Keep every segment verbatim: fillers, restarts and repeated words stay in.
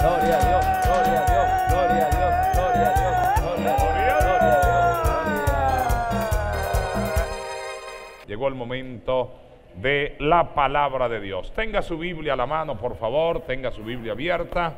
Gloria a Dios, gloria a Dios, gloria a Dios, gloria a Dios, gloria a Dios, gloria a Dios. Llegó el momento de la palabra de Dios. Tenga su Biblia a la mano, por favor, tenga su Biblia abierta,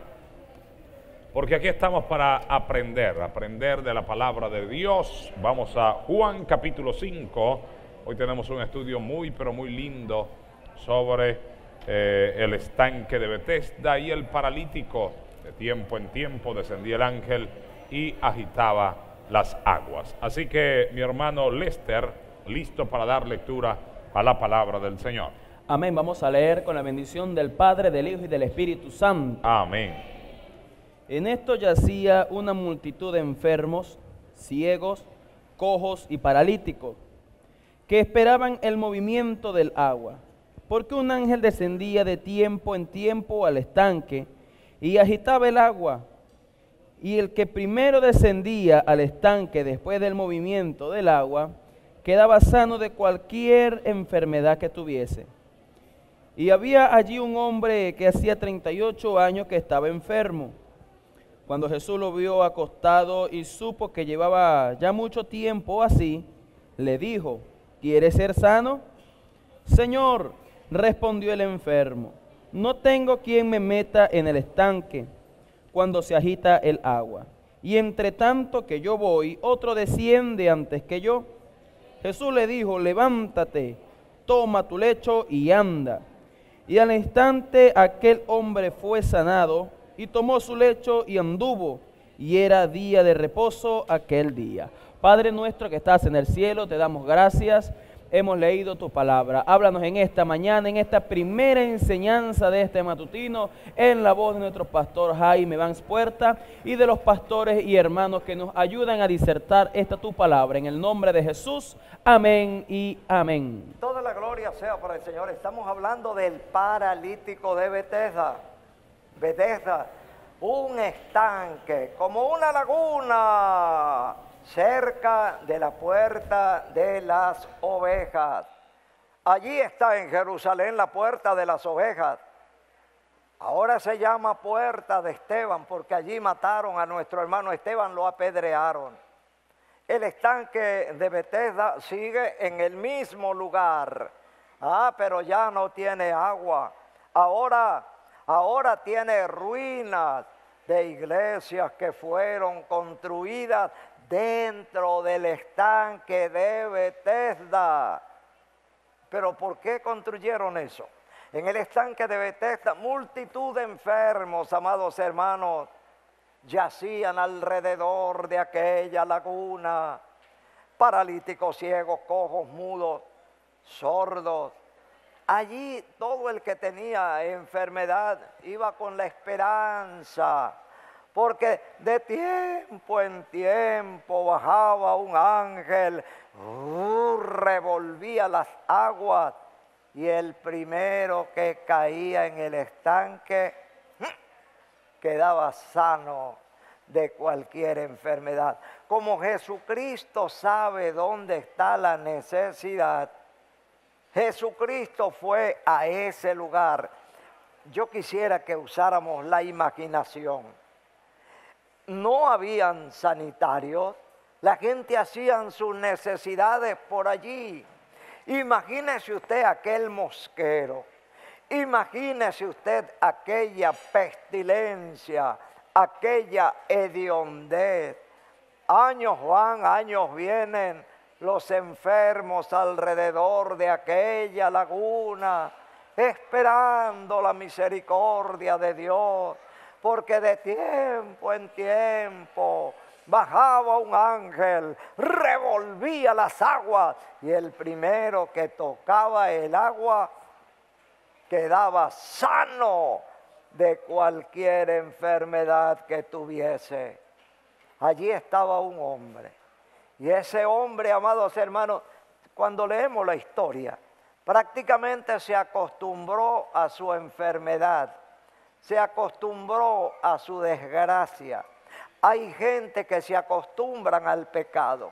porque aquí estamos para aprender, aprender de la palabra de Dios. Vamos a Juan capítulo cinco. Hoy tenemos un estudio muy, pero muy lindo sobre Eh, el estanque de Betesda y el paralítico. De tiempo en tiempo descendía el ángel y agitaba las aguas. Así que mi hermano Lester, listo para dar lectura a la palabra del Señor. Amén. Vamos a leer con la bendición del Padre, del Hijo y del Espíritu Santo. Amén. En esto yacía una multitud de enfermos, ciegos, cojos y paralíticos, que esperaban el movimiento del agua, porque un ángel descendía de tiempo en tiempo al estanque y agitaba el agua. Y el que primero descendía al estanque después del movimiento del agua, quedaba sano de cualquier enfermedad que tuviese. Y había allí un hombre que hacía treinta y ocho años que estaba enfermo. Cuando Jesús lo vio acostado y supo que llevaba ya mucho tiempo así, le dijo: ¿Quieres ser sano? Señor, respondió el enfermo, no tengo quien me meta en el estanque cuando se agita el agua, y entre tanto que yo voy, otro desciende antes que yo. Jesús le dijo: levántate, toma tu lecho y anda. Y al instante aquel hombre fue sanado, y tomó su lecho y anduvo, y era día de reposo aquel día. Padre nuestro que estás en el cielo, te damos gracias. Hemos leído tu palabra. Háblanos en esta mañana, en esta primera enseñanza de este matutino, en la voz de nuestro pastor Jaime Banks Puertas y de los pastores y hermanos que nos ayudan a disertar esta tu palabra. En el nombre de Jesús, amén y amén. Toda la gloria sea para el Señor. Estamos hablando del paralítico de Betesda. Betesda, un estanque, como una laguna, cerca de la puerta de las ovejas. Allí está en Jerusalén la puerta de las ovejas. Ahora se llama puerta de Esteban, porque allí mataron a nuestro hermano Esteban, lo apedrearon. El estanque de Betesda sigue en el mismo lugar. Ah, pero ya no tiene agua. Ahora, ahora tiene ruinas de iglesias que fueron construidas dentro del estanque de Betesda. ¿Pero por qué construyeron eso? En el estanque de Betesda, multitud de enfermos, amados hermanos, yacían alrededor de aquella laguna. Paralíticos, ciegos, cojos, mudos, sordos. Allí todo el que tenía enfermedad iba con la esperanza, porque de tiempo en tiempo bajaba un ángel, uh, revolvía las aguas, y el primero que caía en el estanque quedaba sano de cualquier enfermedad. Como Jesucristo sabe dónde está la necesidad, Jesucristo fue a ese lugar. Yo quisiera que usáramos la imaginación. No habían sanitarios, la gente hacía sus necesidades por allí. Imagínese usted aquel mosquero, imagínese usted aquella pestilencia, aquella hediondez. Años van, años vienen los enfermos alrededor de aquella laguna, esperando la misericordia de Dios, porque de tiempo en tiempo bajaba un ángel, revolvía las aguas, y el primero que tocaba el agua quedaba sano de cualquier enfermedad que tuviese. Allí estaba un hombre, y ese hombre, amados hermanos, cuando leemos la historia, prácticamente se acostumbró a su enfermedad. Se acostumbró a su desgracia. Hay gente que se acostumbran al pecado.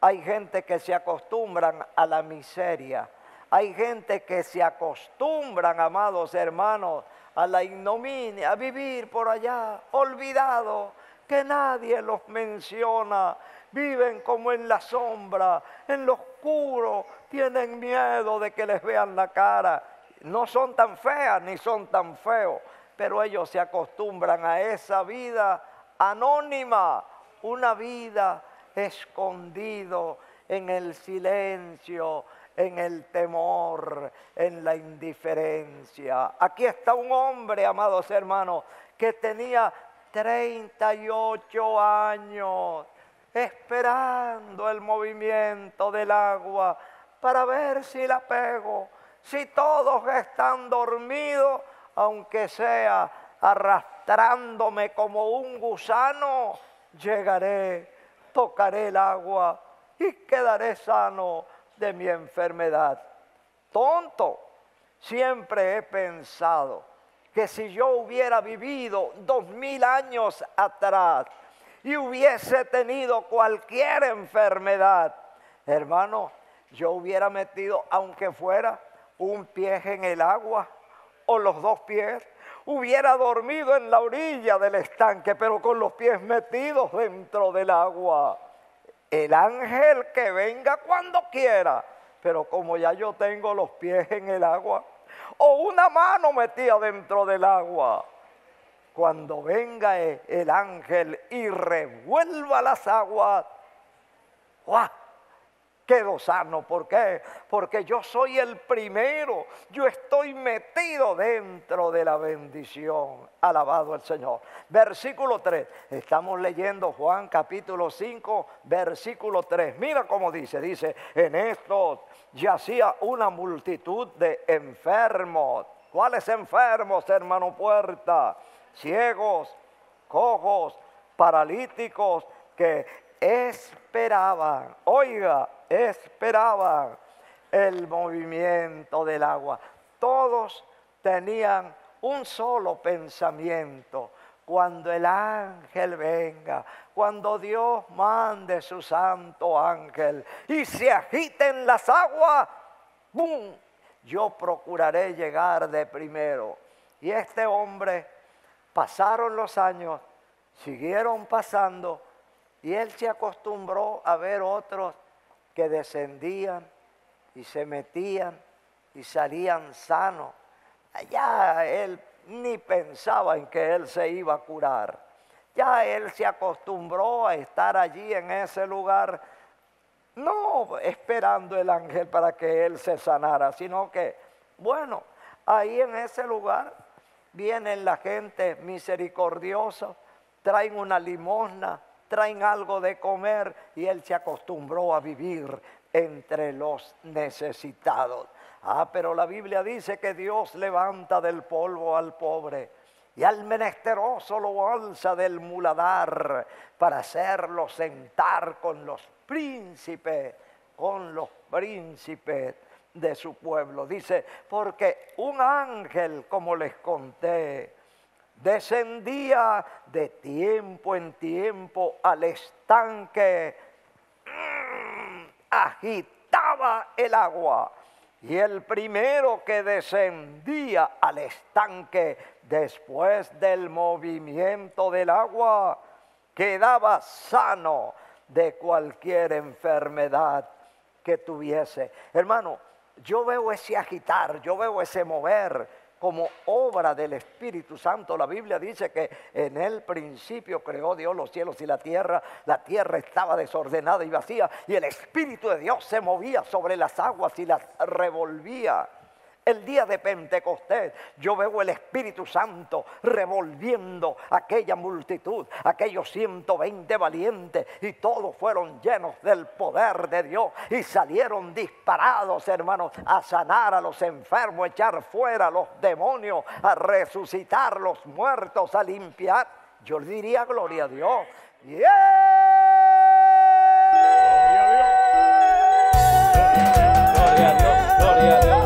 Hay gente que se acostumbran a la miseria. Hay gente que se acostumbran, amados hermanos, a la ignominia, a vivir por allá, olvidado, que nadie los menciona. Viven como en la sombra, en lo oscuro, tienen miedo de que les vean la cara. No son tan feas ni son tan feos, pero ellos se acostumbran a esa vida anónima, una vida escondido en el silencio, en el temor, en la indiferencia. Aquí está un hombre, amados hermanos, que tenía treinta y ocho años, esperando el movimiento del agua para ver si la pego. Si todos están dormidos, aunque sea arrastrándome como un gusano, llegaré, tocaré el agua y quedaré sano de mi enfermedad. Tonto, siempre he pensado que si yo hubiera vivido dos mil años atrás y hubiese tenido cualquier enfermedad, hermano, yo hubiera metido, aunque fuera un pie en el agua o los dos pies, hubiera dormido en la orilla del estanque, pero con los pies metidos dentro del agua. El ángel que venga cuando quiera, pero como ya yo tengo los pies en el agua, o una mano metida dentro del agua, cuando venga el ángel y revuelva las aguas, ¡guau!, quedo sano. ¿Por qué? Porque yo soy el primero, yo estoy metido dentro de la bendición. Alabado el Señor. Versículo tres, estamos leyendo Juan capítulo cinco, versículo tres. Mira cómo dice, dice, en estos yacía una multitud de enfermos. ¿Cuáles enfermos, hermano Puerta? Ciegos, cojos, paralíticos, que esperaban, oiga, esperaban el movimiento del agua. Todos tenían un solo pensamiento: cuando el ángel venga, cuando Dios mande su santo ángel y se agiten las aguas, ¡bum!, yo procuraré llegar de primero. Y este hombre, pasaron los años, siguieron pasando, y él se acostumbró a ver otros que descendían y se metían y salían sanos. Ya él ni pensaba en que él se iba a curar. Ya él se acostumbró a estar allí en ese lugar, no esperando el ángel para que él se sanara, sino que, bueno, ahí en ese lugar vienen la gente misericordiosa, traen una limosna, traen algo de comer, y él se acostumbró a vivir entre los necesitados. Ah, pero la Biblia dice que Dios levanta del polvo al pobre y al menesteroso lo alza del muladar para hacerlo sentar con los príncipes, con los príncipes de su pueblo. Dice, porque un ángel, como les conté, descendía de tiempo en tiempo al estanque, mmm, agitaba el agua, y el primero que descendía al estanque después del movimiento del agua quedaba sano de cualquier enfermedad que tuviese. Hermano, yo veo ese agitar, yo veo ese mover como obra del Espíritu Santo. La Biblia dice que en el principio creó Dios los cielos y la tierra. La tierra estaba desordenada y vacía, y el Espíritu de Dios se movía sobre las aguas y las revolvía. El día de Pentecostés yo veo el Espíritu Santo revolviendo aquella multitud, aquellos ciento veinte valientes, y todos fueron llenos del poder de Dios y salieron disparados, hermanos, a sanar a los enfermos, a echar fuera a los demonios, a resucitar los muertos, a limpiar. Yo le diría gloria a Dios. ¡Yeah! Gloria a Dios, gloria a Dios.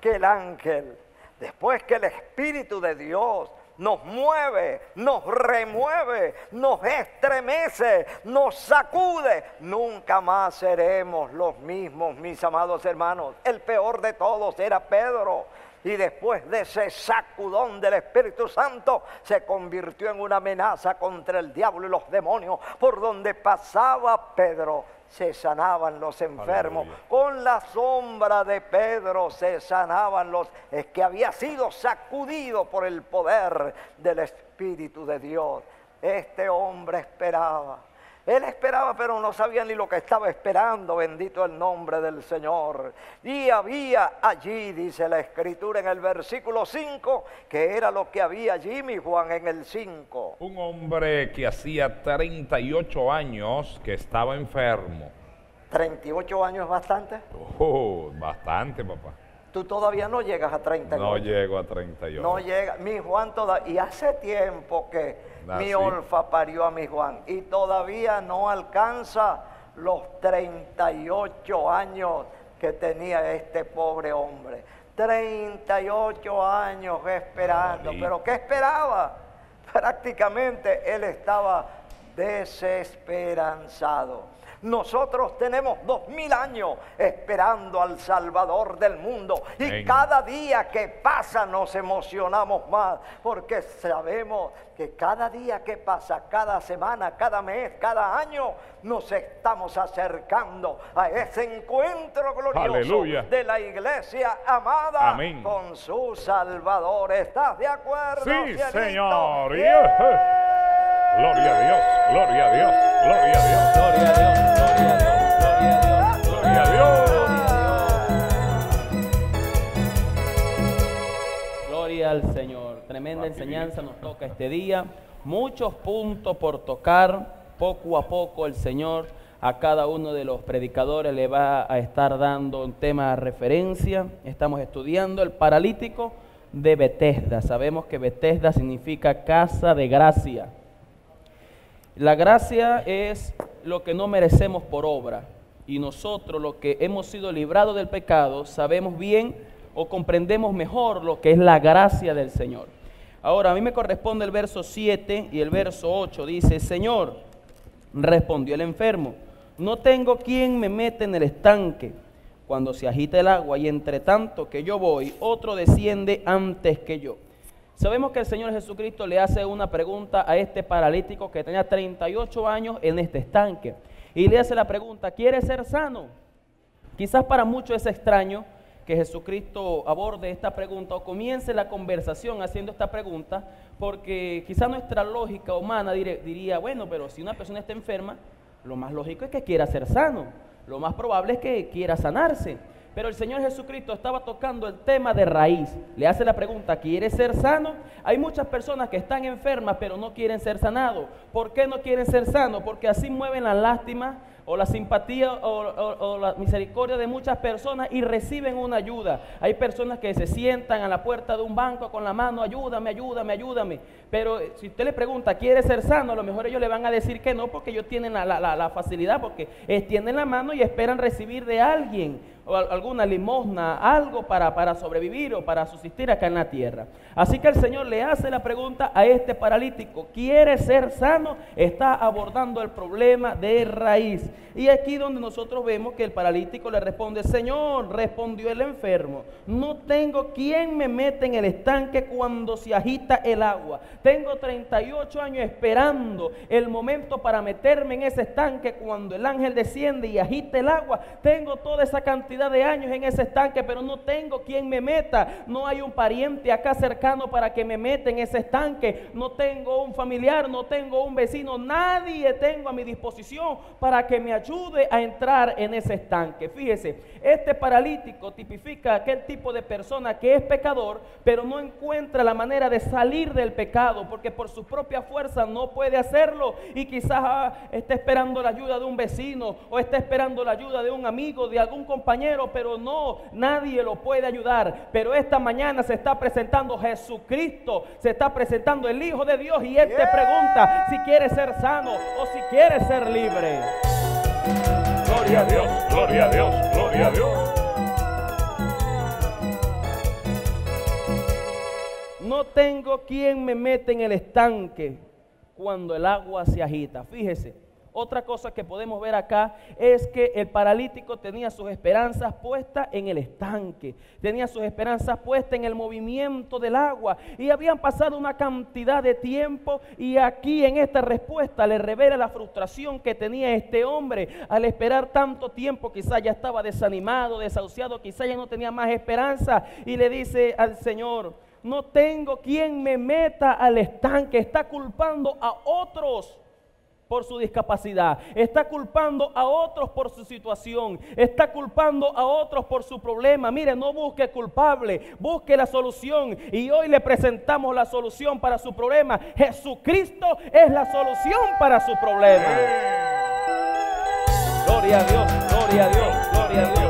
Que el ángel, después que el Espíritu de Dios nos mueve, nos remueve, nos estremece, nos sacude. Nunca más seremos los mismos, mis amados hermanos. El peor de todos era Pedro. Y después de ese sacudón del Espíritu Santo, se convirtió en una amenaza contra el diablo y los demonios. Por donde pasaba Pedro, se sanaban los enfermos. Aleluya. Con la sombra de Pedro se sanaban los... Es que había sido sacudido por el poder del Espíritu de Dios. Este hombre esperaba. Él esperaba, pero no sabía ni lo que estaba esperando, bendito el nombre del Señor. Y había allí, dice la Escritura en el versículo cinco, que era lo que había allí, mi Juan, en el cinco. Un hombre que hacía treinta y ocho años que estaba enfermo. ¿treinta y ocho años es bastante? Oh, bastante, papá. Tú todavía no llegas a treinta y ocho. No llego a treinta y ocho. No llega, mi Juan todavía, y hace tiempo que... Así. Mi Olfa parió a mi Juan y todavía no alcanza los treinta y ocho años que tenía este pobre hombre. treinta y ocho años esperando. Ay. ¿Pero qué esperaba? Prácticamente él estaba desesperanzado. Nosotros tenemos dos mil años esperando al Salvador del mundo. Y Amén. Cada día que pasa nos emocionamos más, porque sabemos que cada día que pasa, cada semana, cada mes, cada año, nos estamos acercando a ese encuentro glorioso Aleluya. De la iglesia amada Amén. Con su Salvador. ¿Estás de acuerdo? Sí, cielito? Señor. Yeah. Gloria a Dios, gloria a Dios, gloria a Dios, gloria a Dios. Gloria al Señor. Tremenda enseñanza nos toca este día. Muchos puntos por tocar. Poco a poco el Señor a cada uno de los predicadores le va a estar dando un tema de referencia. Estamos estudiando el paralítico de Betesda. Sabemos que Betesda significa casa de gracia. La gracia es lo que no merecemos por obra. Y nosotros, los que hemos sido librados del pecado, sabemos bien o comprendemos mejor lo que es la gracia del Señor. Ahora, a mí me corresponde el verso siete y el verso ocho. Dice, Señor, respondió el enfermo, no tengo quien me meta en el estanque cuando se agita el agua, y entre tanto que yo voy, otro desciende antes que yo. Sabemos que el Señor Jesucristo le hace una pregunta a este paralítico que tenía treinta y ocho años en este estanque. Y le hace la pregunta, ¿quieres ser sano? Quizás para muchos es extraño que Jesucristo aborde esta pregunta o comience la conversación haciendo esta pregunta, porque quizás nuestra lógica humana diría, bueno, pero si una persona está enferma, lo más lógico es que quiera ser sano, lo más probable es que quiera sanarse. Pero el Señor Jesucristo estaba tocando el tema de raíz. Le hace la pregunta, ¿quieres ser sano? Hay muchas personas que están enfermas, pero no quieren ser sanados. ¿Por qué no quieren ser sanos? Porque así mueven la lástima o la simpatía o, o, o la misericordia de muchas personas y reciben una ayuda. Hay personas que se sientan a la puerta de un banco con la mano, ayúdame, ayúdame, ayúdame. Pero si usted le pregunta, ¿quieres ser sano? A lo mejor ellos le van a decir que no, porque ellos tienen la, la, la facilidad, porque extienden la mano y esperan recibir de alguien o alguna limosna, algo para, para sobrevivir o para subsistir acá en la tierra. Así que el Señor le hace la pregunta a este paralítico, ¿quiere ser sano? Está abordando el problema de raíz. Y aquí donde nosotros vemos que el paralítico le responde, Señor, respondió el enfermo, no tengo quien me meta en el estanque cuando se agita el agua. Tengo treinta y ocho años esperando el momento para meterme en ese estanque cuando el ángel desciende y agita el agua. Tengo toda esa cantidad de años en ese estanque, pero no tengo quien me meta, no hay un pariente acá cercano para que me meta en ese estanque, no tengo un familiar, no tengo un vecino, nadie tengo a mi disposición para que me ayude a entrar en ese estanque. Fíjese, este paralítico tipifica aquel tipo de persona que es pecador, pero no encuentra la manera de salir del pecado, porque por su propia fuerza no puede hacerlo, y quizás ah, está esperando la ayuda de un vecino, o está esperando la ayuda de un amigo, de algún compañero, pero no, nadie lo puede ayudar. Pero esta mañana se está presentando Jesucristo, se está presentando el Hijo de Dios, y Él yeah. te pregunta si quieres ser sano o si quieres ser libre. Gloria a Dios, gloria a Dios, gloria a Dios. No tengo quien me mete en el estanque cuando el agua se agita. Fíjese, otra cosa que podemos ver acá es que el paralítico tenía sus esperanzas puestas en el estanque, tenía sus esperanzas puestas en el movimiento del agua, y habían pasado una cantidad de tiempo, y aquí en esta respuesta le revela la frustración que tenía este hombre al esperar tanto tiempo. Quizás ya estaba desanimado, desahuciado, quizás ya no tenía más esperanza, y le dice al Señor: no tengo quien me meta al estanque. Está culpando a otros por su discapacidad, está culpando a otros por su situación, está culpando a otros por su problema. Mire, no busque culpable, busque la solución, y hoy le presentamos la solución para su problema. Jesucristo es la solución para su problema. Gloria a Dios, gloria a Dios, gloria a Dios.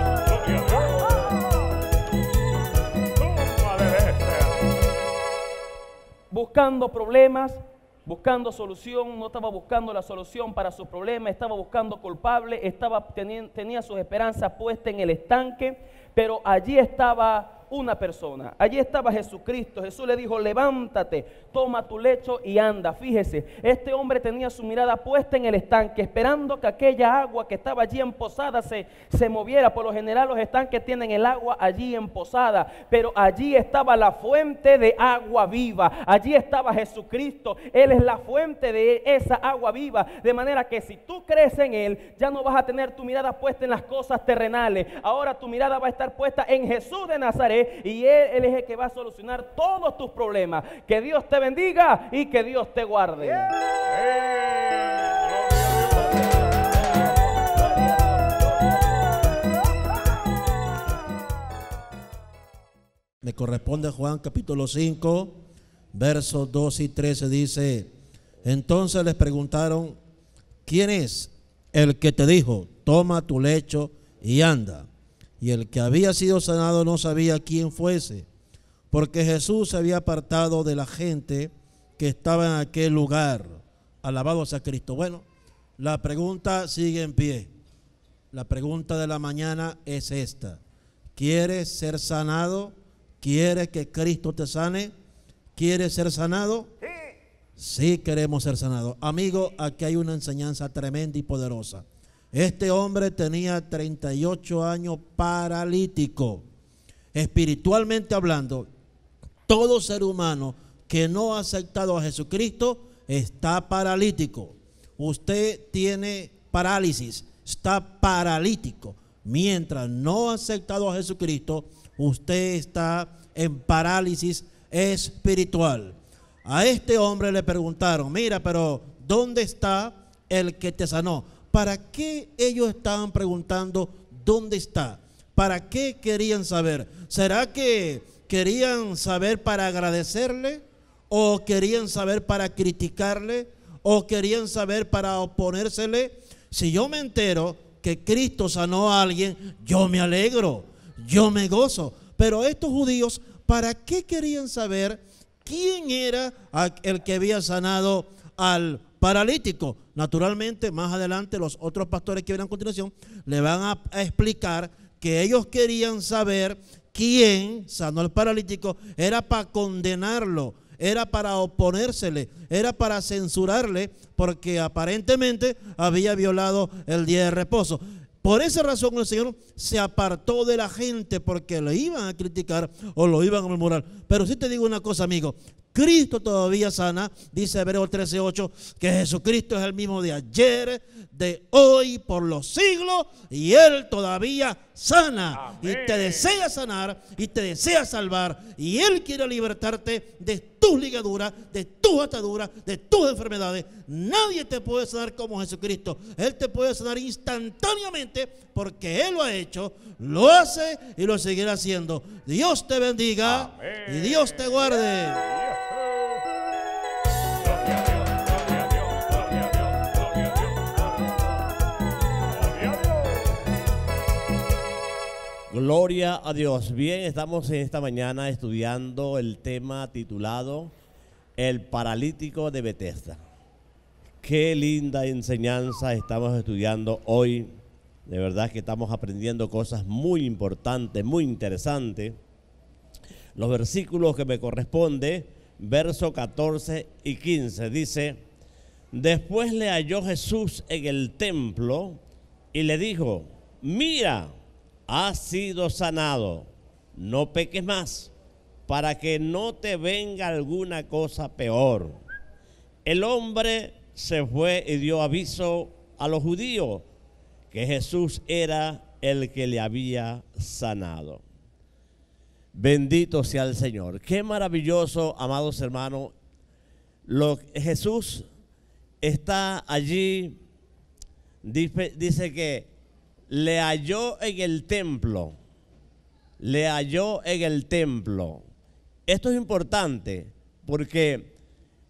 Buscando problemas, buscando solución, no estaba buscando la solución para su problema, estaba buscando culpable, estaba, tenía, tenía sus esperanzas puestas en el estanque, pero allí estaba una persona, allí estaba Jesucristo. Jesús le dijo: levántate, toma tu lecho y anda. Fíjese, este hombre tenía su mirada puesta en el estanque, esperando que aquella agua que estaba allí emposada se, se moviera. Por lo general los estanques tienen el agua allí emposada, pero allí estaba la fuente de agua viva, allí estaba Jesucristo. Él es la fuente de esa agua viva, de manera que si tú crees en Él, ya no vas a tener tu mirada puesta en las cosas terrenales, ahora tu mirada va a estar puesta en Jesús de Nazaret, y él, él es el que va a solucionar todos tus problemas. Que Dios te bendiga y que Dios te guarde. Me corresponde Juan capítulo cinco, versos dos y trece. Dice: entonces les preguntaron: ¿quién es el que te dijo, toma tu lecho y anda? Y el que había sido sanado no sabía quién fuese, porque Jesús se había apartado de la gente que estaba en aquel lugar. Alabado sea Cristo. Bueno, la pregunta sigue en pie. La pregunta de la mañana es esta: ¿quieres ser sanado? ¿Quieres que Cristo te sane? ¿Quieres ser sanado? Sí, sí queremos ser sanados. Amigo, aquí hay una enseñanza tremenda y poderosa. Este hombre tenía treinta y ocho años, paralítico. Espiritualmente hablando, todo ser humano que no ha aceptado a Jesucristo está paralítico. Usted tiene parálisis, está paralítico. Mientras no ha aceptado a Jesucristo, usted está en parálisis espiritual. A este hombre le preguntaron: mira, pero ¿dónde está el que te sanó? ¿Para qué ellos estaban preguntando dónde está? ¿Para qué querían saber? ¿Será que querían saber para agradecerle? ¿O querían saber para criticarle? ¿O querían saber para oponérsele? Si yo me entero que Cristo sanó a alguien, yo me alegro, yo me gozo. Pero estos judíos, ¿para qué querían saber quién era el que había sanado al paralítico? Naturalmente, más adelante los otros pastores que vienen a continuación le van a, a explicar que ellos querían saber quién sanó al paralítico. Era para condenarlo, era para oponérsele, era para censurarle, porque aparentemente había violado el día de reposo. Por esa razón el Señor se apartó de la gente, porque le iban a criticar o lo iban a murmurar. Pero sí te digo una cosa, amigo: Cristo todavía sana. Dice Hebreos trece ocho que Jesucristo es el mismo de ayer, de hoy, por los siglos, y Él todavía sana. Amén. Y te desea sanar y te desea salvar, y Él quiere libertarte de tus ligaduras, de tus ataduras, de tus enfermedades. Nadie te puede sanar como Jesucristo. Él te puede sanar instantáneamente, porque Él lo ha hecho, lo hace y lo seguirá haciendo. Dios te bendiga. Amén. Y Dios te guarde. Gloria a Dios. Bien, estamos esta mañana estudiando el tema titulado El paralítico de Betesda. Qué linda enseñanza estamos estudiando hoy. De verdad que estamos aprendiendo cosas muy importantes, muy interesantes. Los versículos que me corresponden versos catorce y quince, dice: después le halló Jesús en el templo y le dijo: mira, has sido sanado, no peques más, para que no te venga alguna cosa peor. El hombre se fue y dio aviso a los judíos que Jesús era el que le había sanado. Bendito sea el Señor. Qué maravilloso, amados hermanos. Lo, Jesús está allí, dice, dice que le halló en el templo, le halló en el templo. Esto es importante porque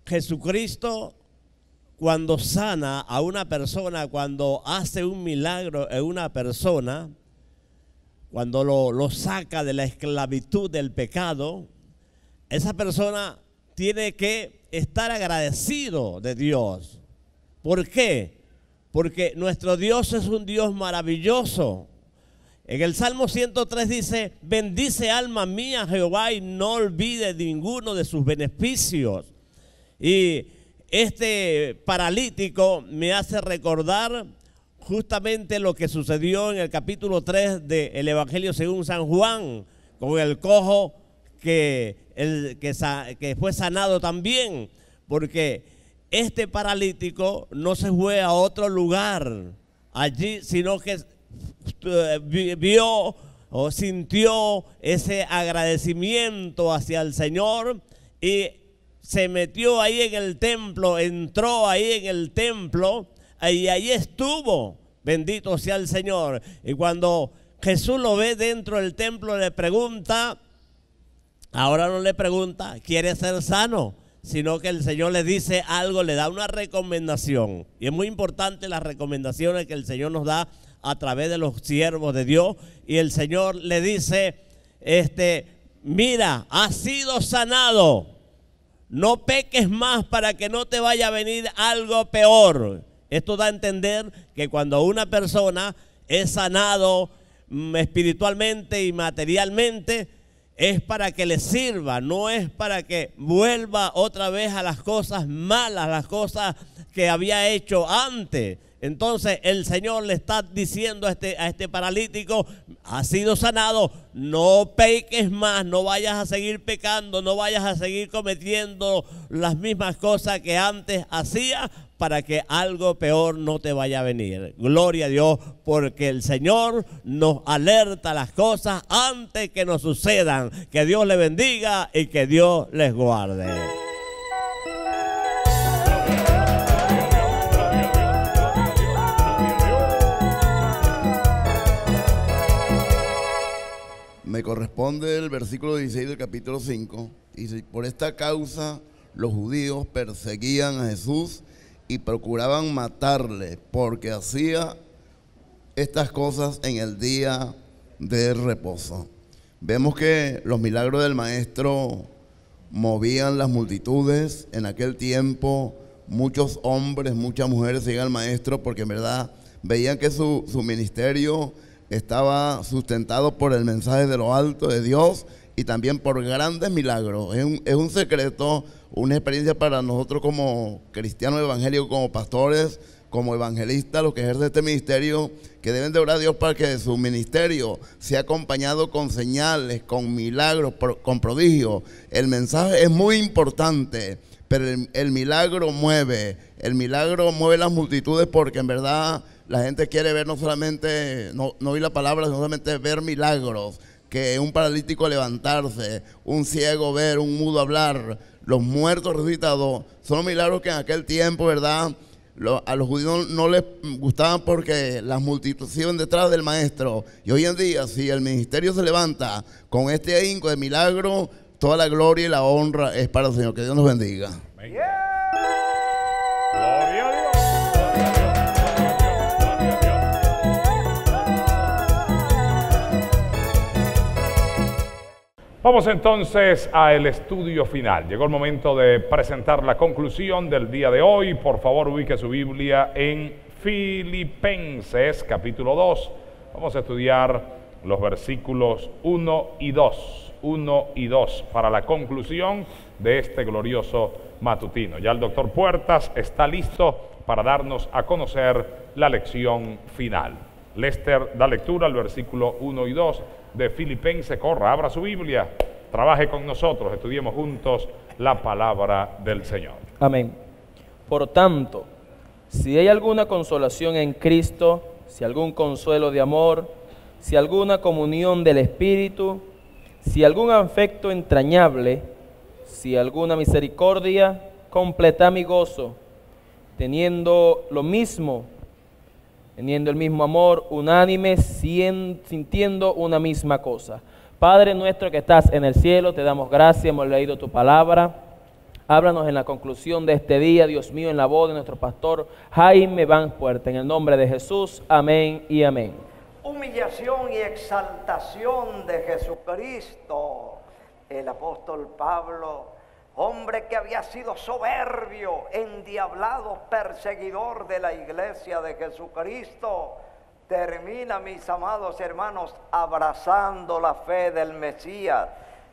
Jesucristo, cuando sana a una persona, cuando hace un milagro en una persona, cuando lo, lo saca de la esclavitud del pecado, esa persona tiene que estar agradecido de Dios. ¿Por qué? Porque nuestro Dios es un Dios maravilloso. En el Salmo ciento tres dice: bendice alma mía Jehová y no olvide ninguno de sus beneficios. Y este paralítico me hace recordar justamente lo que sucedió en el capítulo tres del Evangelio según San Juan, con el cojo que, el, que, que fue sanado también, porque este paralítico no se fue a otro lugar allí, sino que vio o sintió ese agradecimiento hacia el Señor y se metió ahí en el templo, entró ahí en el templo y ahí estuvo. Bendito sea el Señor. Y cuando Jesús lo ve dentro del templo, le pregunta, ahora no le pregunta, ¿quiere ser sano?, sino que el Señor le dice algo, le da una recomendación. Y es muy importante las recomendaciones que el Señor nos da a través de los siervos de Dios. Y el Señor le dice, este, mira, has sido sanado, no peques más para que no te vaya a venir algo peor. Esto da a entender que cuando una persona es sanado espiritualmente y materialmente, es para que le sirva, no es para que vuelva otra vez a las cosas malas, las cosas que había hecho antes. Entonces el Señor le está diciendo a este, a este paralítico: has sido sanado, no peques más, no vayas a seguir pecando, no vayas a seguir cometiendo las mismas cosas que antes hacías, para que algo peor no te vaya a venir. Gloria a Dios, porque el Señor nos alerta las cosas antes que nos sucedan. Que Dios les bendiga y que Dios les guarde. Me corresponde el versículo dieciséis del capítulo cinco. Dice: por esta causa los judíos perseguían a Jesús y procuraban matarle, porque hacía estas cosas en el día de reposo. Vemos que los milagros del Maestro movían las multitudes. En aquel tiempo muchos hombres, muchas mujeres seguían al Maestro, porque en verdad veían que su, su ministerio estaba sustentado por el mensaje de lo alto de Dios y también por grandes milagros. Es un, es un secreto, una experiencia para nosotros como cristianos evangélicos, como pastores, como evangelistas, los que ejercen este ministerio, que deben de orar a Dios para que su ministerio sea acompañado con señales, con milagros, por, con prodigios. El mensaje es muy importante, pero el, el milagro mueve, el milagro mueve las multitudes, porque en verdad la gente quiere ver no solamente, no, no oír la palabra, sino solamente ver milagros, que un paralítico levantarse, un ciego ver, un mudo hablar, los muertos resucitados. Son milagros que en aquel tiempo, ¿verdad?, Lo, a los judíos no, no les gustaban, porque las multitudes iban detrás del Maestro. Y hoy en día, si el ministerio se levanta con este ahínco de milagro, toda la gloria y la honra es para el Señor. Que Dios nos bendiga. Yeah. Vamos entonces al estudio final. Llegó el momento de presentar la conclusión del día de hoy. Por favor, ubique su Biblia en Filipenses, capítulo dos. Vamos a estudiar los versículos uno y dos, uno y dos, para la conclusión de este glorioso matutino. Ya el doctor Puertas está listo para darnos a conocer la lección final. Lester da lectura al versículo uno y dos de Filipenses. Corra, abra su Biblia, trabaje con nosotros, estudiemos juntos la palabra del Señor. Amén. Por tanto, si hay alguna consolación en Cristo, si algún consuelo de amor, si alguna comunión del Espíritu, si algún afecto entrañable, si alguna misericordia, completa mi gozo, teniendo lo mismo, teniendo el mismo amor, unánime, sintiendo una misma cosa. Padre nuestro que estás en el cielo, te damos gracias, hemos leído tu palabra. Háblanos en la conclusión de este día, Dios mío, en la voz de nuestro pastor Jaime Banks Puertas. En el nombre de Jesús, amén y amén. Humillación y exaltación de Jesucristo. El apóstol Pablo, hombre que había sido soberbio, endiablado, perseguidor de la iglesia de Jesucristo, termina, mis amados hermanos, abrazando la fe del Mesías.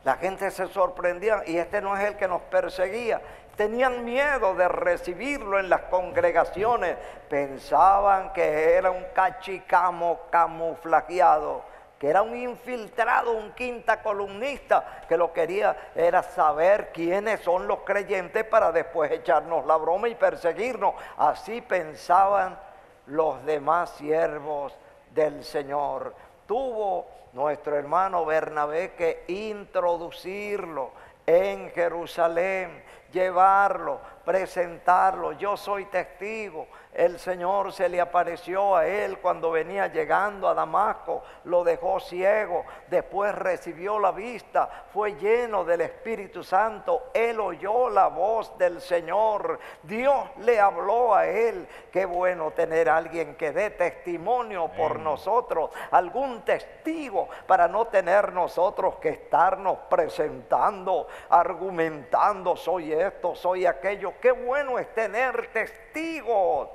La gente se sorprendía, y este no es el que nos perseguía. Tenían miedo de recibirlo en las congregaciones. Pensaban que era un cachicamo camuflajeado, que era un infiltrado, un quinta columnista, que lo quería era saber quiénes son los creyentes para después echarnos la broma y perseguirnos. Así pensaban los demás siervos del Señor. Tuvo nuestro hermano Bernabé que introducirlo en Jerusalén, llevarlo, presentarlo. Yo soy testigo, el Señor se le apareció a él cuando venía llegando a Damasco, lo dejó ciego, después recibió la vista, fue lleno del Espíritu Santo, él oyó la voz del Señor, Dios le habló a él. Qué bueno tener a alguien que dé testimonio por Amén. Nosotros, algún testigo, para no tener nosotros que estarnos presentando, argumentando, soy esto, soy aquello. Qué bueno es tener testigos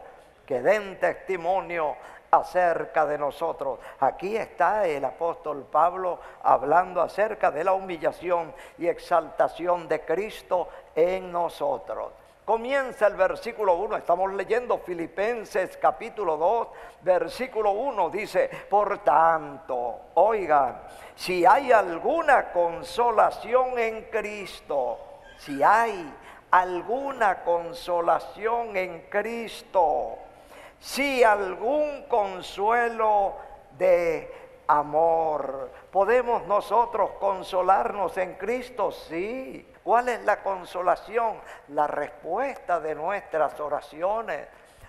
que den testimonio acerca de nosotros. Aquí está el apóstol Pablo hablando acerca de la humillación y exaltación de Cristo en nosotros. Comienza el versículo uno, estamos leyendo Filipenses capítulo dos, versículo uno, dice: por tanto, oigan, si hay alguna consolación en Cristo, si hay alguna consolación en Cristo, si algún consuelo de amor. ¿Podemos nosotros consolarnos en Cristo? Sí. ¿Cuál es la consolación? La respuesta de nuestras oraciones,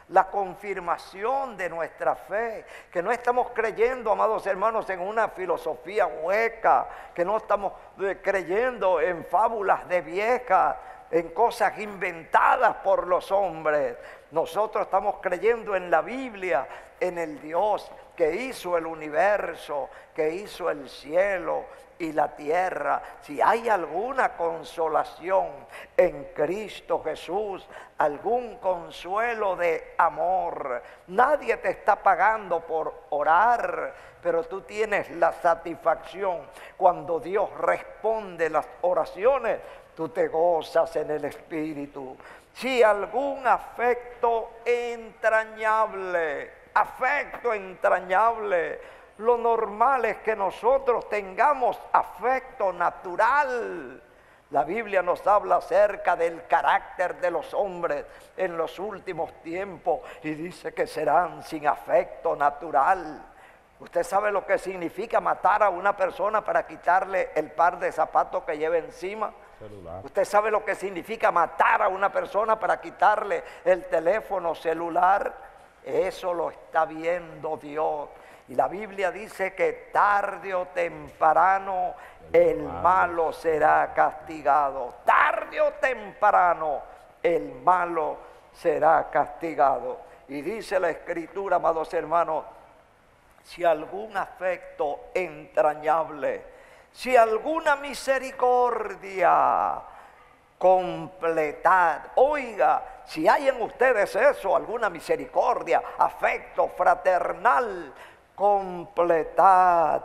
la confirmación de nuestra fe, que no estamos creyendo, amados hermanos, en una filosofía hueca, que no estamos creyendo en fábulas de viejas, en cosas inventadas por los hombres. Nosotros estamos creyendo en la Biblia, en el Dios que hizo el universo, que hizo el cielo y la tierra. Si hay alguna consolación en Cristo Jesús, algún consuelo de amor. Nadie te está pagando por orar, pero tú tienes la satisfacción cuando Dios responde las oraciones. Tú te gozas en el Espíritu. Si algún afecto entrañable, afecto entrañable. Lo normal es que nosotros tengamos afecto natural. La Biblia nos habla acerca del carácter de los hombres en los últimos tiempos y dice que serán sin afecto natural. Usted sabe lo que significa matar a una persona para quitarle el par de zapatos que lleva encima. Celular. Usted sabe lo que significa matar a una persona para quitarle el teléfono celular. Eso lo está viendo Dios. Y la Biblia dice que tarde o temprano el malo será castigado. Tarde o temprano el malo será castigado. Y dice la Escritura, amados hermanos, si algún afecto entrañable, si alguna misericordia, completad. Oiga, si hay en ustedes eso, alguna misericordia, afecto fraternal, completad.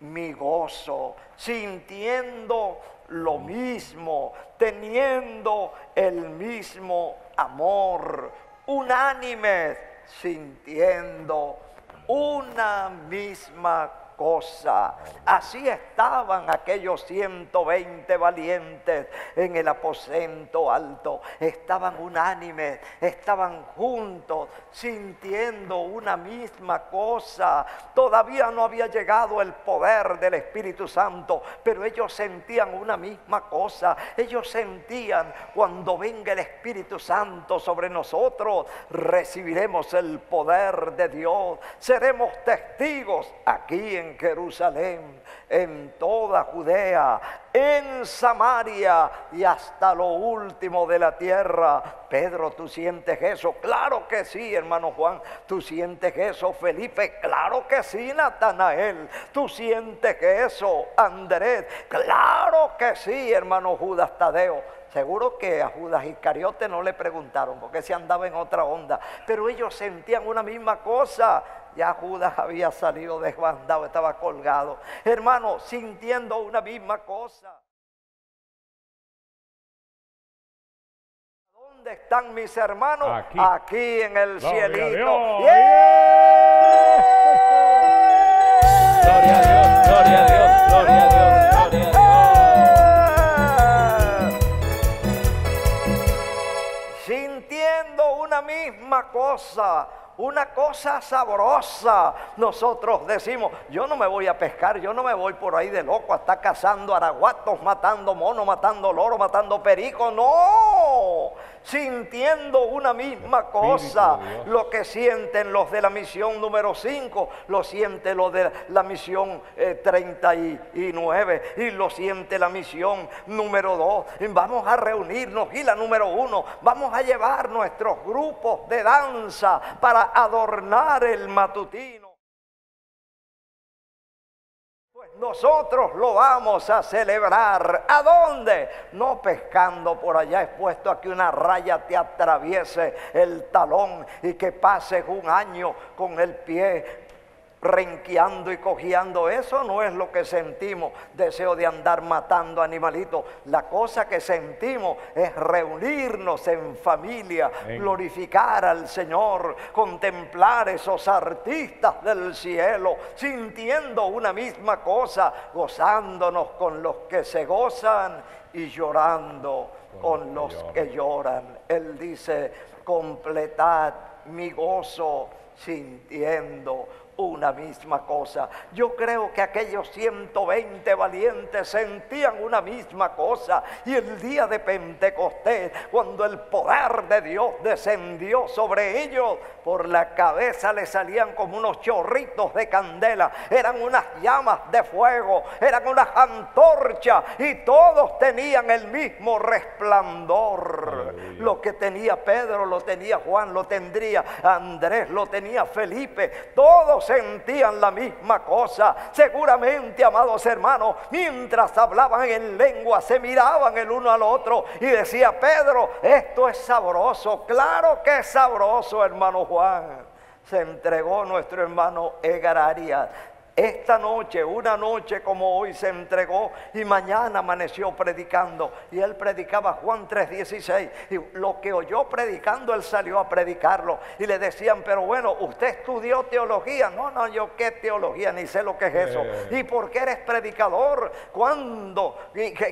mi gozo, sintiendo lo mismo, teniendo el mismo amor, unánimes, sintiendo una misma cosa. Así estaban aquellos ciento veinte valientes en el aposento alto. Estaban unánimes, estaban juntos, sintiendo una misma cosa. Todavía no había llegado el poder del Espíritu Santo, pero ellos sentían una misma cosa. Ellos sentían: cuando venga el Espíritu Santo sobre nosotros, recibiremos el poder de Dios. Seremos testigos aquí en Jerusalén, en toda Judea, en Samaria y hasta lo último de la tierra. Pedro, ¿tú sientes eso? Claro que sí, hermano Juan. ¿Tú sientes eso, Felipe? Claro que sí, Natanael. ¿Tú sientes eso, Andrés? Claro que sí, hermano Judas Tadeo. Seguro que a Judas Iscariote no le preguntaron porque se andaba en otra onda, pero ellos sentían una misma cosa. Ya Judas había salido desbandado, estaba colgado. Hermano, sintiendo una misma cosa. ¿Dónde están mis hermanos? Aquí, Aquí en el Gloria cielito. A yeah. Gloria a Dios, gloria a Dios, gloria a Dios. Misma cosa, una cosa sabrosa. Nosotros decimos: yo no me voy a pescar, yo no me voy por ahí de loco a estar cazando araguatos, matando monos, matando loros, matando pericos. No, sintiendo una misma cosa. Lo que sienten los de la misión número cinco, lo siente los de la misión eh, treinta y nueve, y lo siente la misión número dos. Vamos a reunirnos, y la número uno, vamos a llevar nuestros grupos de danza para adornar el matutino. Nosotros lo vamos a celebrar. ¿A dónde? No pescando por allá expuesto a que una raya te atraviese el talón y que pases un año con el pie renqueando y cojeando. Eso no es lo que sentimos, deseo de andar matando animalitos. La cosa que sentimos es reunirnos en familia, Amén. glorificar al Señor, contemplar esos artistas del cielo, sintiendo una misma cosa, gozándonos con los que se gozan y llorando con los que lloran. Él dice: completad mi gozo sintiendo una misma cosa. Yo creo que aquellos ciento veinte valientes sentían una misma cosa, y el día de Pentecostés, cuando el poder de Dios descendió sobre ellos, por la cabeza le salían como unos chorritos de candela, eran unas llamas de fuego, eran unas antorchas, y todos tenían el mismo resplandor. Aleluya. Lo que tenía Pedro lo tenía Juan, lo tendría Andrés, lo tenía Felipe. Todos sentían la misma cosa. Seguramente, amados hermanos, mientras hablaban en lengua, se miraban el uno al otro y decía Pedro: esto es sabroso. Claro que es sabroso, hermano Juan. Se entregó nuestro hermano Edgar Arias. Esta noche, una noche como hoy, se entregó, y mañana amaneció predicando. Y él predicaba Juan tres dieciséis. Y lo que oyó predicando, él salió a predicarlo. Y le decían: pero bueno, ¿usted estudió teología? No, no, yo qué teología, ni sé lo que es eso. Eh. ¿Y por qué eres predicador? ¿Cuándo?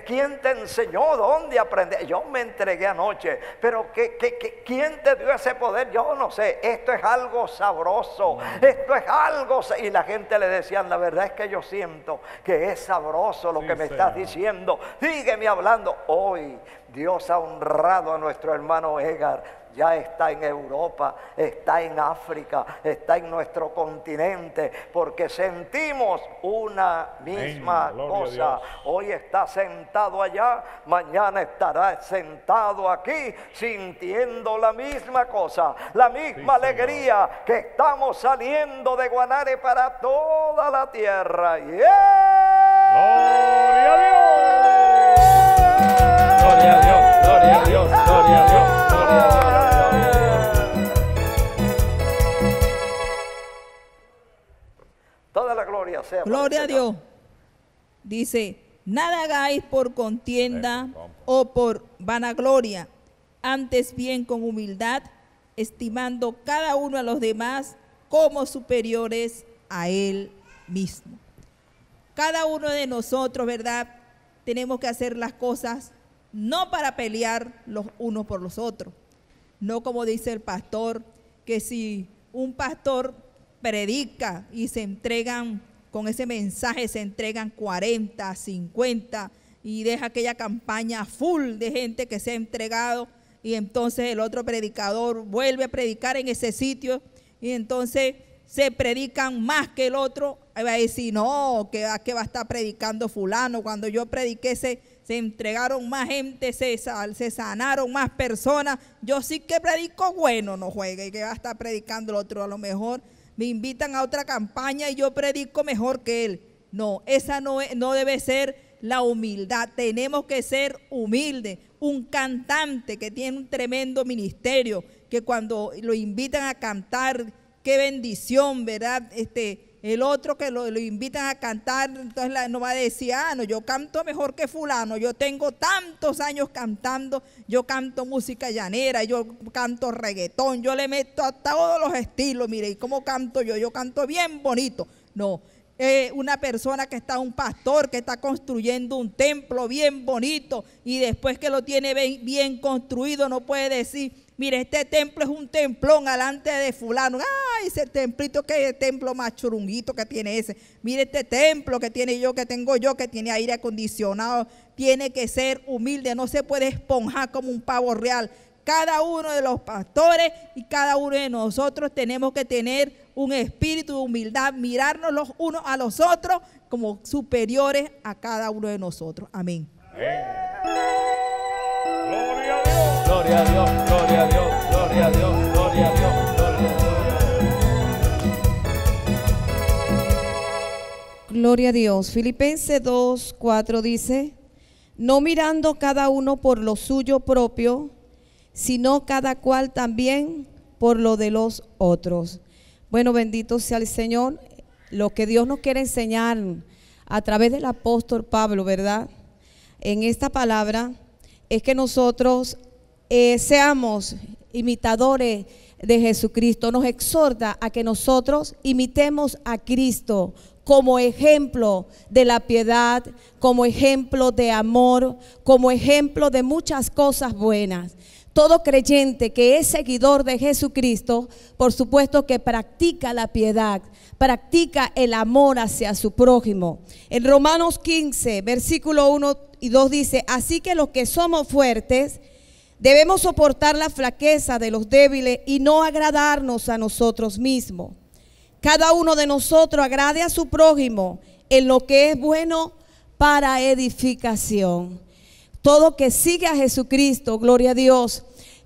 ¿Quién te enseñó? ¿Dónde aprendí? Yo me entregué anoche. ¿Pero qué, qué, qué, quién te dio ese poder? Yo no sé. Esto es algo sabroso. Esto es algo... Y la gente le decía: la verdad es que yo siento que es sabroso lo sí, que me sea. estás diciendo. Sígueme hablando. Hoy Dios ha honrado a nuestro hermano Edgar. Ya está en Europa, está en África, está en nuestro continente, porque sentimos una misma Amén. cosa. Hoy está sentado allá, mañana estará sentado aquí, sintiendo la misma cosa, la misma sí, alegría, Señor. Que estamos saliendo de Guanare para toda la tierra. ¡Yeah! ¡Gloria a Dios! ¡Gloria a Dios! ¡Gloria a Dios! ¡Gloria a Dios! Gloria a Dios. dice, nada hagáis por contienda o por vanagloria, antes bien con humildad, estimando cada uno a los demás como superiores a él mismo. Cada uno de nosotros, ¿verdad?, tenemos que hacer las cosas no para pelear los unos por los otros, no como dice el pastor, que si un pastor predica y se entregan, con ese mensaje se entregan cuarenta, cincuenta y deja aquella campaña full de gente que se ha entregado, y entonces el otro predicador vuelve a predicar en ese sitio y entonces se predican más que el otro. Ahí va a decir, no, que, que va a estar predicando fulano, cuando yo prediqué se, se entregaron más gente, se, se sanaron más personas, yo sí que predico bueno, no juegue, y que va a estar predicando el otro, a lo mejor me invitan a otra campaña y yo predico mejor que él. No, esa no, no debe ser la humildad. Tenemos que ser humildes. Un cantante que tiene un tremendo ministerio, que cuando lo invitan a cantar, qué bendición, ¿verdad? Este, el otro que lo, lo invitan a cantar, entonces la, no va a decir, ah, no, yo canto mejor que fulano, yo tengo tantos años cantando, yo canto música llanera, yo canto reggaetón, yo le meto a todos los estilos, mire, ¿y cómo canto yo? Yo canto bien bonito. No. Eh, una persona que está, un pastor que está construyendo un templo bien bonito y después que lo tiene bien, bien construido, no puede decir, mire, este templo es un templón alante de fulano, ay, ese templito, que templo más churunguito que tiene ese, mire este templo que tiene yo, que tengo yo, que tiene aire acondicionado. Tiene que ser humilde, no se puede esponjar como un pavo real. Cada uno de los pastores y cada uno de nosotros tenemos que tener un espíritu de humildad, mirarnos los unos a los otros como superiores a cada uno de nosotros. Amén. Amén. Gloria a Dios. Gloria a Dios, gloria a Dios, gloria a Dios, gloria a Dios, gloria a Dios. Gloria a Dios. Filipenses dos, cuatro dice, no mirando cada uno por lo suyo propio, sino cada cual también por lo de los otros. Bueno, bendito sea el Señor, lo que Dios nos quiere enseñar a través del apóstol Pablo, ¿verdad?, en esta palabra, es que nosotros eh, seamos imitadores de Jesucristo. Nos exhorta a que nosotros imitemos a Cristo como ejemplo de la piedad, como ejemplo de amor, como ejemplo de muchas cosas buenas. Todo creyente que es seguidor de Jesucristo, por supuesto que practica la piedad, practica el amor hacia su prójimo. En Romanos quince, versículo uno y dos dice, así que los que somos fuertes debemos soportar la flaqueza de los débiles y no agradarnos a nosotros mismos. Cada uno de nosotros agrade a su prójimo en lo que es bueno para edificación. Todo que sigue a Jesucristo, gloria a Dios,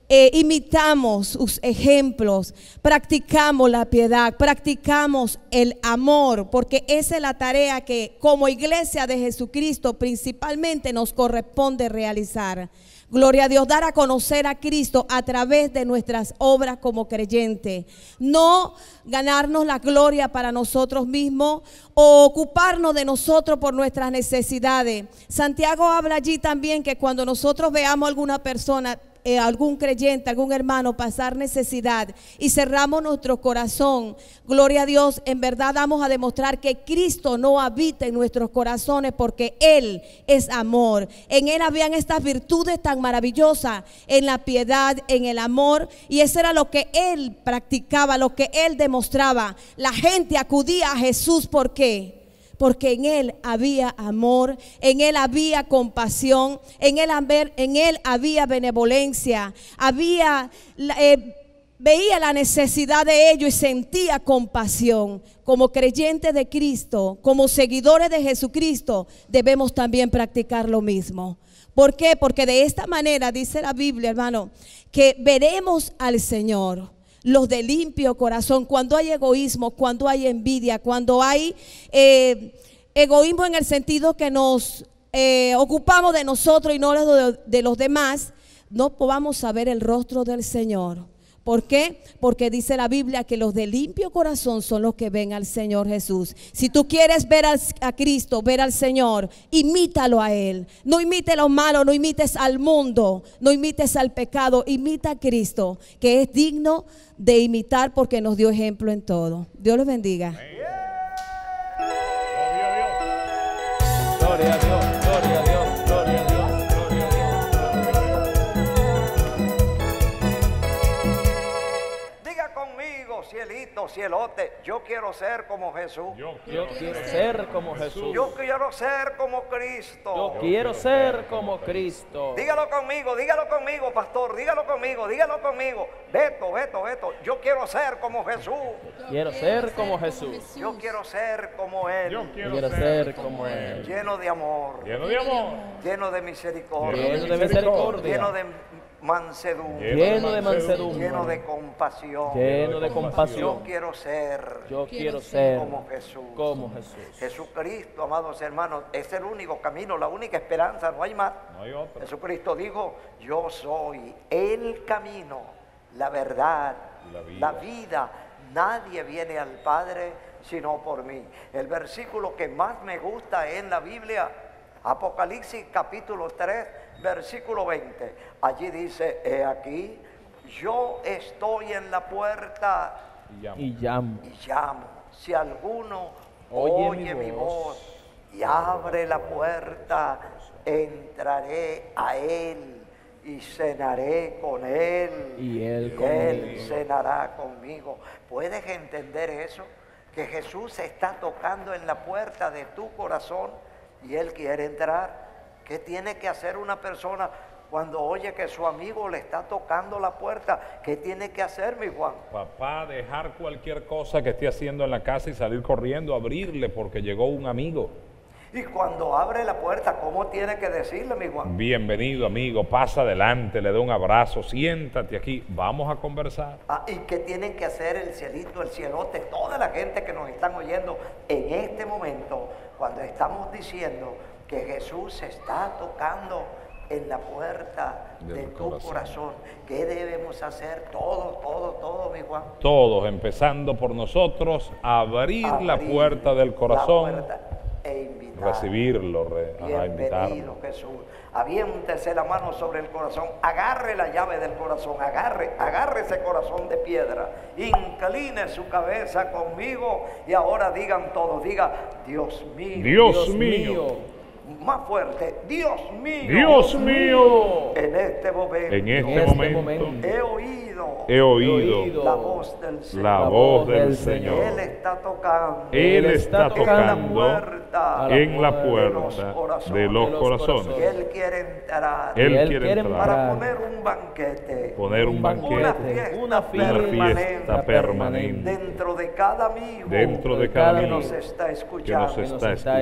eh, imitamos sus ejemplos, practicamos la piedad, practicamos el amor, porque esa es la tarea que como iglesia de Jesucristo principalmente nos corresponde realizar. Gloria a Dios, dar a conocer a Cristo a través de nuestras obras como creyentes. No ganarnos la gloria para nosotros mismos o ocuparnos de nosotros por nuestras necesidades. Santiago habla allí también que cuando nosotros veamos a alguna persona, eh, algún creyente, algún hermano pasar necesidad y cerramos nuestro corazón, gloria a Dios, en verdad vamos a demostrar que Cristo no habita en nuestros corazones, porque Él es amor. En Él habían estas virtudes tan maravillosas, en la piedad, en el amor, y eso era lo que Él practicaba, lo que Él demostraba. La gente acudía a Jesús, ¿por qué? Porque en Él había amor, en Él había compasión, en Él, en él había benevolencia, había... Eh, veía la necesidad de ellos y sentía compasión. Como creyentes de Cristo, como seguidores de Jesucristo, debemos también practicar lo mismo. ¿Por qué? Porque de esta manera, dice la Biblia, hermano, que veremos al Señor. Los de limpio corazón, cuando hay egoísmo, cuando hay envidia, cuando hay eh, egoísmo en el sentido que nos eh, ocupamos de nosotros y no de, de los demás, no podamos saber el rostro del Señor. ¿Por qué? Porque dice la Biblia que los de limpio corazón son los que ven al Señor Jesús. Si tú quieres ver a Cristo, ver al Señor, imítalo a Él. No imites lo malo, no imites al mundo, no imites al pecado, imita a Cristo, que es digno de imitar porque nos dio ejemplo en todo. Dios los bendiga. Amén. Gloria a Dios, gloria a Dios, gloria a Dios, gloria a Dios. Diga conmigo, cielito, cielote, yo quiero ser como Jesús. Yo quiero, yo quiero ser, ser como Jesús. Jesús. Yo quiero ser como Cristo. Yo, yo quiero ser como Cristo. Dígalo conmigo, dígalo conmigo, pastor, dígalo conmigo, dígalo conmigo. Beto, Beto, Beto, yo quiero ser como Jesús. Quiero ser como Jesús. Yo quiero ser como Él. Yo quiero, quiero ser como Él. Lleno de amor. Lleno de amor. Lleno de misericordia. Lleno de misericordia. Lleno de mansedumbre. Lleno de mansedumbre. Lleno de compasión. Lleno de compasión. Yo quiero ser. Yo quiero ser como Jesús. Como Jesús. Jesucristo, amados hermanos, es el único camino, la única esperanza, no hay más. No hay otro. Jesucristo dijo, yo soy el camino, la verdad, la vida. La vida. Nadie viene al Padre sino por mí. El versículo que más me gusta en la Biblia, Apocalipsis capítulo tres, versículo veinte. Allí dice, he aquí, yo estoy en la puerta y llamo. Y llamo. Y llamo. Si alguno oye, oye mi voz, voz y abre la puerta, entraré a él. Y cenaré con él, y él, y él cenará conmigo. ¿Puedes entender eso? Que Jesús está tocando en la puerta de tu corazón y Él quiere entrar. ¿Qué tiene que hacer una persona cuando oye que su amigo le está tocando la puerta? ¿Qué tiene que hacer, mi Juan? Papá, dejar cualquier cosa que esté haciendo en la casa y salir corriendo, abrirle porque llegó un amigo. Y cuando abre la puerta, ¿cómo tiene que decirle, mi Juan? Bienvenido, amigo, pasa adelante, le da un abrazo, siéntate aquí, vamos a conversar. Ah, ¿y qué tienen que hacer el cielito, el cielote, toda la gente que nos están oyendo en este momento, cuando estamos diciendo que Jesús se está tocando en la puerta de, de tu corazón. corazón? ¿Qué debemos hacer todos, todos, todos, mi Juan? Todos, empezando por nosotros, abrir, abrir la puerta del corazón. La puerta. E invitar. Recibirlo, re, bienvenido ajá, invitarlo. Jesús, aviéntese la mano sobre el corazón, agarre la llave del corazón, agarre, agarre ese corazón de piedra, incline su cabeza conmigo y ahora digan todos, diga, Dios mío, Dios, Dios mío. mío, más fuerte, Dios mío, Dios mío, en este momento, en este, en este momento, momento, he oído, he oído la voz del Señor, la voz del Señor, Él está tocando, Él está tocando, tocando en la puerta de los corazones. Él quiere entrar. Él quiere entrar para poner un banquete. Poner un banquete. Una fiesta permanente. Dentro de cada amigo. Dentro de cada amigo. Que nos está escuchando.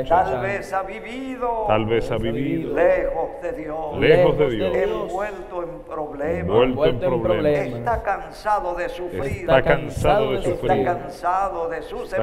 Tal vez ha vivido. Tal vez ha vivido. Lejos de Dios. Lejos de Dios. Envuelto en problemas. Envuelto en problemas. Está cansado de sufrir. Está cansado de sufrir. Está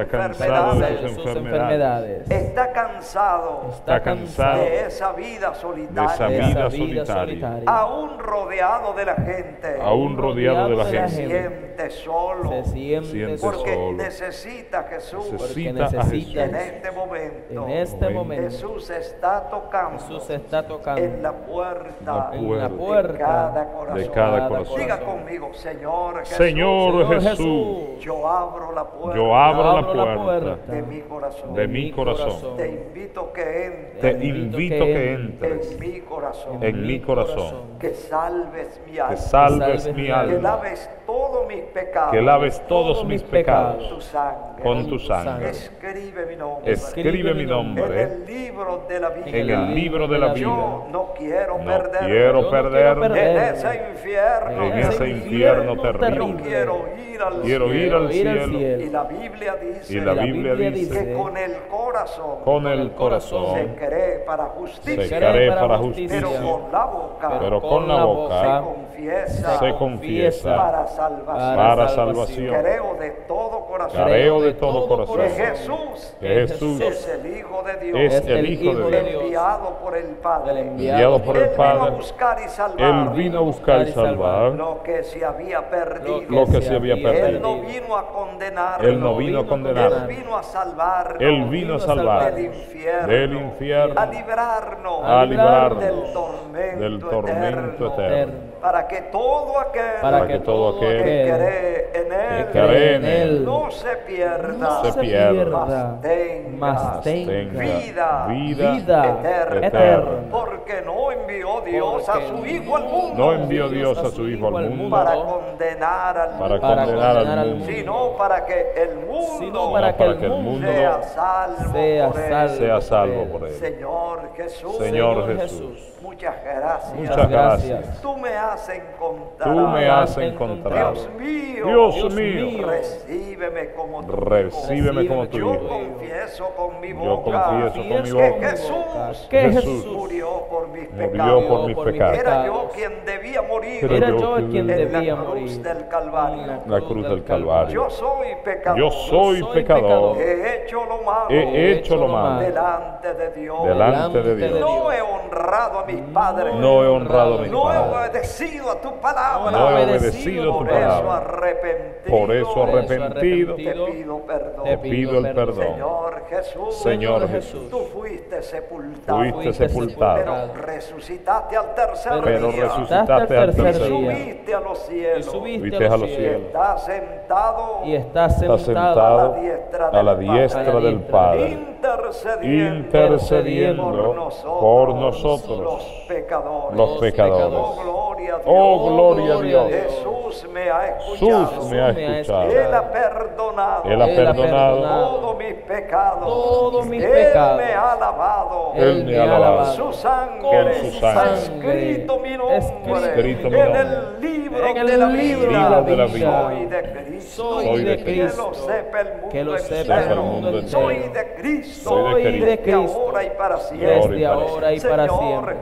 cansado de sus enfermedades. Está cansado, está cansado de esa vida solitaria, esa vida solitaria, solitaria aún rodeado de la gente, aún rodeado de la gente, se siente solo, se siente porque solo. necesita a Jesús, necesita a Jesús. En este momento, en este momento, Jesús está tocando, Jesús está tocando en la puerta, en la puerta de cada corazón. De cada corazón. Diga conmigo, Señor Jesús, Señor Jesús, yo abro la puerta, yo abro la puerta de mi corazón, de mi corazón. Te invito que entres. Te invito que entres en mi corazón. En mi corazón. Que salves mi alma. Que salves mi alma. Que laves todos mis pecados. Que laves todos mis pecados. Tu sangre. Con tu sangre. Escribe mi nombre. Escribe mi nombre. En el libro de la vida. En el libro de la vida. Yo no quiero perder. No quiero perder. En ese infierno. En ese infierno terrible. Yo quiero ir al cielo. Quiero ir al cielo. Y la Biblia dice. Y la Biblia dice que con el corazón. Con el corazón se cree para justicia, para justicia pero, con la boca, pero con la boca se confiesa, se confiesa para salvación. Para salvación. Creo de todo corazón, creo de todo corazón que Jesús, que Jesús es el Hijo de Dios, es el Hijo de Dios, enviado por el Padre. Enviado por el Padre. Él vino a buscar y salvar. Él vino a buscar y salvar lo que se había perdido. Lo que se había perdido. Él no vino a condenar. Él no vino a condenar. Él vino a salvar. Él vino a salvar del infierno. Del infierno. A librarnos. A librarnos del tormento, del tormento eterno, eterno. Para que todo aquel, para que todo aquel que cree en él, que cree en él no se pierda, no se pierda, mas tenga vida, vida, vida eterna, eterna. Porque no envió Dios porque a su hijo al mundo. No envió Dios a su hijo al mundo para condenar al mundo, para condenar al mundo, sino para que el mundo, sino para que el mundo sea salvo, sea por él. Sea salvo por él. Señor Jesús, Señor Jesús, muchas gracias, muchas gracias. Tú me has encontrado, tú me has encontrado. Dios mío, Dios mío, recíbeme como tu recíbeme hijo. Como tu yo hijo. Confieso con mi boca, yo confieso con mi boca que Jesús, que Jesús murió por mis pecados. Por mis pecados. Era yo quien debía morir. Era, Era yo quien debía morir. En la cruz del Calvario. La cruz del Calvario. Yo soy pecador. Yo soy pecador. He hecho lo malo. He hecho lo malo. Delante de Dios. Delante de Dios. No he honrado a mis padres. No he honrado a mis padres. Obedecido a tu palabra, no he obedecido a tu palabra, por eso arrepentido, por eso arrepentido te pido perdón, te pido el perdón, Señor Jesús, Señor Jesús, tú fuiste sepultado, fuiste sepultado, pero resucitaste al tercer pero día, resucitaste al tercer día, subiste a los cielos, y subiste a los cielos, y estás sentado, y estás sentado a la diestra del Padre, intercediendo, intercediendo por nosotros, los pecadores, los pecadores. Oh, gloria a Dios. Jesús me ha escuchado. Jesús me ha escuchado. Él ha perdonado. Él ha perdonado todos mis pecados. Todos mis pecados. Él me ha lavado. Él me ha lavado. Su sangre. Con su sangre. Ha escrito mi nombre. Escrito mi nombre. En el libro de la vida. De la vida. Soy de Cristo. Soy de Cristo. Que lo sepa el mundo entero. Soy de Cristo. Soy de Cristo. Ahora y para siempre. Desde ahora y para siempre.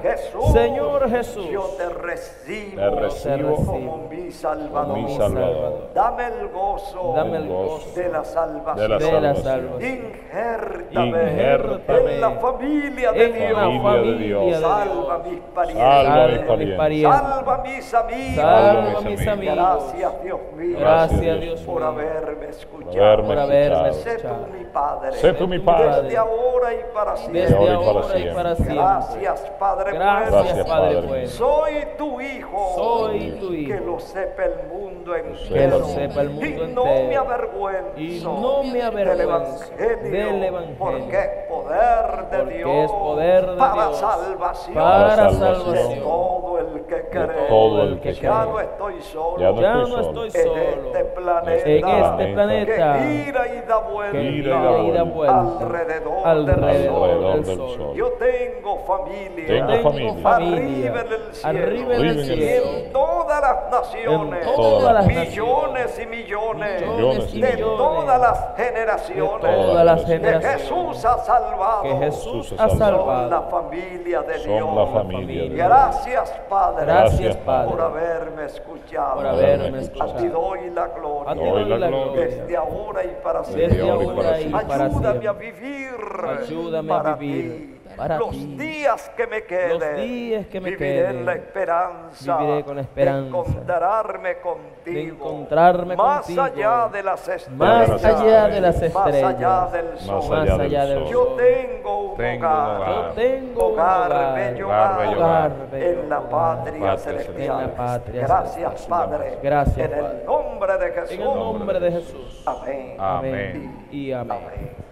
Señor Jesús. Yo te recibo. Te recibo como mi Salvador. Mi Salvador. Dame el gozo, Dame el gozo de la salvación. De la salvación. Injértame, Injértame en la familia de Dios. Familia de Dios. Salva mis parientes. Salva mis amigos. Salva mis amigos. Gracias, Dios mío. Gracias, Dios mío, por haberme escuchado. Por haberme escuchado. Sé tú mi Padre. Sé tú mi Padre. Desde ahora y para siempre. Desde ahora y para siempre. Gracias, Padre. Gracias, Padre. Pues. Soy tu Hijo, soy tu hijo, que lo sepa el mundo entero, que lo sepa el mundo entero, y no me avergüenzo, y no me avergüenzo del evangelio, del evangelio, porque es poder de porque Dios, es poder de para Dios, salvación, para salvación, de todo el que cree, todo el que ya cree. No estoy solo, ya no, ya estoy, no solo, estoy solo, en este planeta, en este planeta que gira y da vuelta, y da vuelta alrededor, alrededor del, sol. del sol. Yo tengo familia, tengo familia, arriba en el cielo, arriba en el cielo. En todas las naciones, todas las millones y millones, millones de millones, todas las generaciones, de todas las generaciones, que Jesús ha salvado, que Jesús ha salvado, son la familia de Dios. La familia de Dios. Gracias, Padre, gracias, Padre, por haberme escuchado, por haberme escuchado. A ti doy la gloria, doy la gloria. Desde ahora y para siempre. Ayúdame a vivir, ayúdame a vivir. Para los ti. días que me queden, que me viviré queden, en la esperanza, viviré con la esperanza de encontrarme contigo, de encontrarme más contigo, allá de las estrellas, más allá de las estrellas, más allá del sol, más allá, más allá del sol. Yo tengo un tengo hogar, hogar, yo tengo hogar, hogar, bello hogar, hogar bello en la patria, patria celestial. En la patria gracias, celestial. Padre, gracias, en el nombre de Jesús, en el nombre de Jesús. Amén, amén. Amén. Y amén. Amén.